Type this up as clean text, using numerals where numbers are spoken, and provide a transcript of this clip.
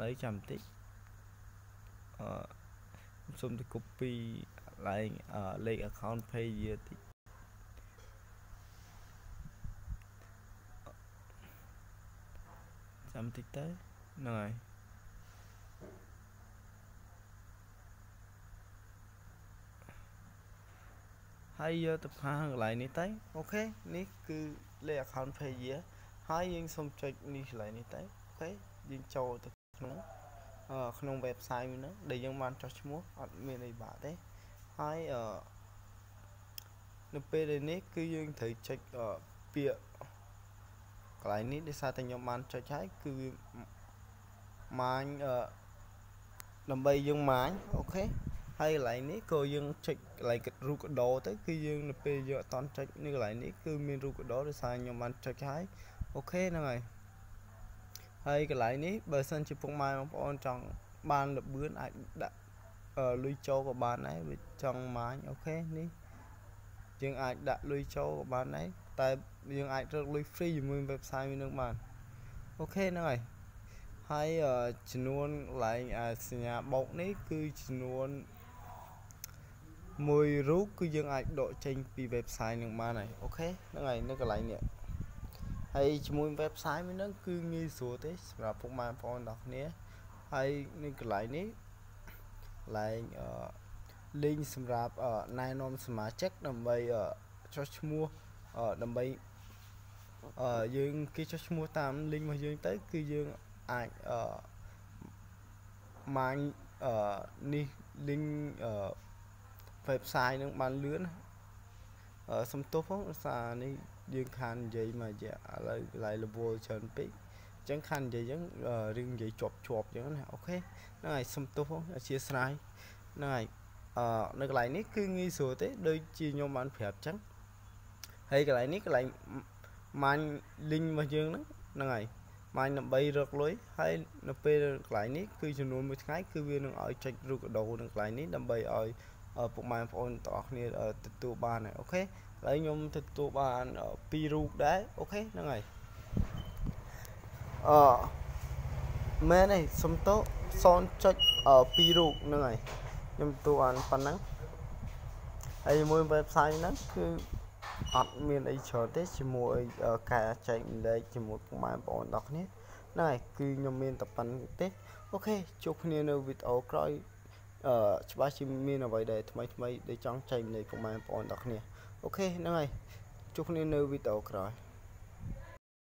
lấy chậm tí xong thì copy lại lấy account page tí chậm tí tới này hay tập hàng lại ní tới ok ní cứ lấy account page hay nhưng xong chạy ní lại ní tới ok nhưng châu tậpขนมเว็บไซต์นะเดี๋ยวยังมันจะชั่วอัดมีในบาทได้ให้ในเพจนี้คือยังถือจัดเปียกลายนี้ได้สาธยายมันจะใช้คือมันนำไปยังมันโอเคให้หลายนี้ก็ยังจัดหลายกระดูกโดดได้คือยังในเพจตอนจัดนี่หลายนี้คือมีรูกระโดดได้สาธยายมันจะใช้โอเคนะไงhay cái lái ní bởi sân chỉ phong mai mà bọn trong ban lập bướn ảnh đã lui châu của bạn ấy trong máy ok ní nhưng ảnh đã lui châu của bạn ấy tại nhưng ảnh rất lui free dùng nguyên website mình nước bạn ok này hay chỉ luôn lại nhà bọc ní cứ chỉ luôn 10 rút cứ dương ảnh độ tranh vì website nước mà này ok nó này nó cái lái nèไอ้จมูกเว็บไซต์มันนั่นคือมีส่วนที่สำหรับพวกมันพอดอกนี้ไอ้นี่ก็หลายนี้หลายลิงสำหรับนายนอมสมาชิกนำไปช็อตมัวนำไปยืนคือช็อตมัวตามลิงมายืนtớiคือยืนอ่านมันนี่ลิงเว็บไซต์นั่นมันเลื่อนสมทบของสารนี่dương khăn vậy mà lại là vô chân pí chẳng khăn vậy giống riêng vậy chộp giống này ok nó này xong tôi không chia sẻ này nó lại nít cứ nghi sửa thế đôi chia nhau mà anh phải trắng hay cái lại nít cái lại man linh mà dương đó này mai nằm bay rớt lối hay nó pe lại nít cứ cho nó một cái cứ viên nó ở chạy ruột đầu nó lại nít nằm bay ở bộ máy phone tọt này ở tụ ba này ok lấy nhóm thực tụ bàn ở Piru đấy ok nó này mẹ này xong tốt son cho ở Piru nó này nhóm tụ bàn phần nắng ấy môi website nó cứ ở miền ấy chờ tết chỉ mỗi cả chạy đây chỉ một mai bọn đọc nhé này cứ nhóm miền tập phần tết ok chụp video video coi chúng ta chỉ miền ở vậy để mấy để trong chạy này của mai bọn đọc nhé ok nó này chúc nên nơi video rồi.